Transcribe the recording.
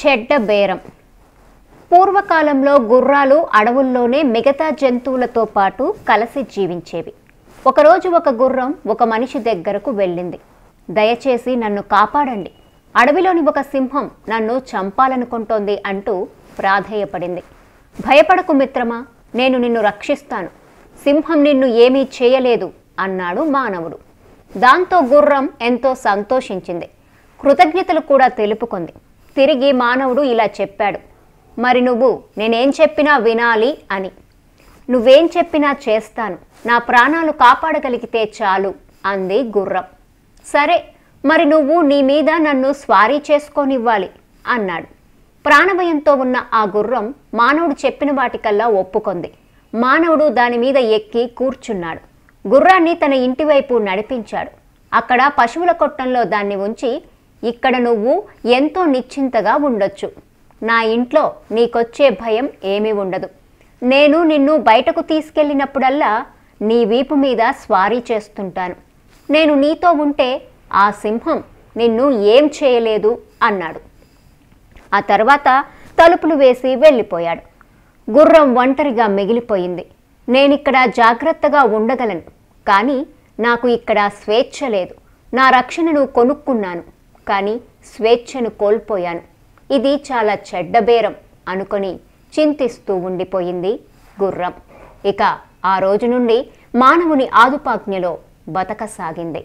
చెడ్డ బేరం. పూర్వకాలంలో గుర్రాలు అడవుల్లోనే మిగతా జంతువులతో పాటు కలిసి జీవించేవి. ఒకరోజు ఒక గుర్రం ఒక మనిషి దగ్గరకు వెళ్ళింది. దయచేసి నన్ను కాపాడండి, అడవిలోని ఒక సింహం నన్ను చంపాలనుకుంటోంది అంటూ ప్రాధేయపడింది. భయపడకు మిత్రమా, నేను నిన్ను రక్షిస్తాను, సింహం నిన్ను ఏమీ చేయలేదు అన్నాడు మానవుడు. దాంతో గుర్రం ఎంతో సంతోషించింది, కృతజ్ఞతలు కూడా తెలుపుకుంది. తిరిగి మానవుడు ఇలా చెప్పాడు, మరి నువ్వు నేనేం చెప్పినా వినాలి అని. నువ్వేం చెప్పినా చేస్తాను, నా ప్రాణాలు కాపాడగలిగితే చాలు అంది గుర్రం. సరే, మరి నువ్వు నీ మీద నన్ను స్వారీ చేసుకోనివ్వాలి అన్నాడు. ప్రాణభయంతో ఉన్న ఆ గుర్రం మానవుడు చెప్పిన వాటికల్లా ఒప్పుకుంది. మానవుడు దాని మీద ఎక్కి కూర్చున్నాడు. గుర్రాన్ని తన ఇంటివైపు నడిపించాడు. అక్కడ పశువుల కొట్టంలో దాన్ని ఉంచి, ఇక్కడ నువ్వు ఎంతో నిశ్చింతగా ఉండొచ్చు, నా ఇంట్లో నీకొచ్చే భయం ఏమీ ఉండదు. నేను నిన్ను బయటకు తీసుకెళ్ళినప్పుడల్లా నీ వీపు మీద స్వారీ చేస్తుంటాను. నేను నీతో ఉంటే ఆ సింహం నిన్ను ఏం చేయలేదు అన్నాడు. ఆ తర్వాత తలుపులు వేసి వెళ్ళిపోయాడు. గుర్రం ఒంటరిగా మిగిలిపోయింది. నేనిక్కడ జాగ్రత్తగా ఉండగలను, కానీ నాకు ఇక్కడ స్వేచ్ఛ లేదు. నా రక్షణను కొనుక్కున్నాను, కానీ స్వేచ్ఛను కోల్పోయాను. ఇది చాలా చెడ్డ బేరం అనుకొని చింతిస్తూ ఉండిపోయింది గుర్రం. ఇక ఆ రోజు నుండి మానవుని ఆదుపాజ్ఞలో బతకసాగింది.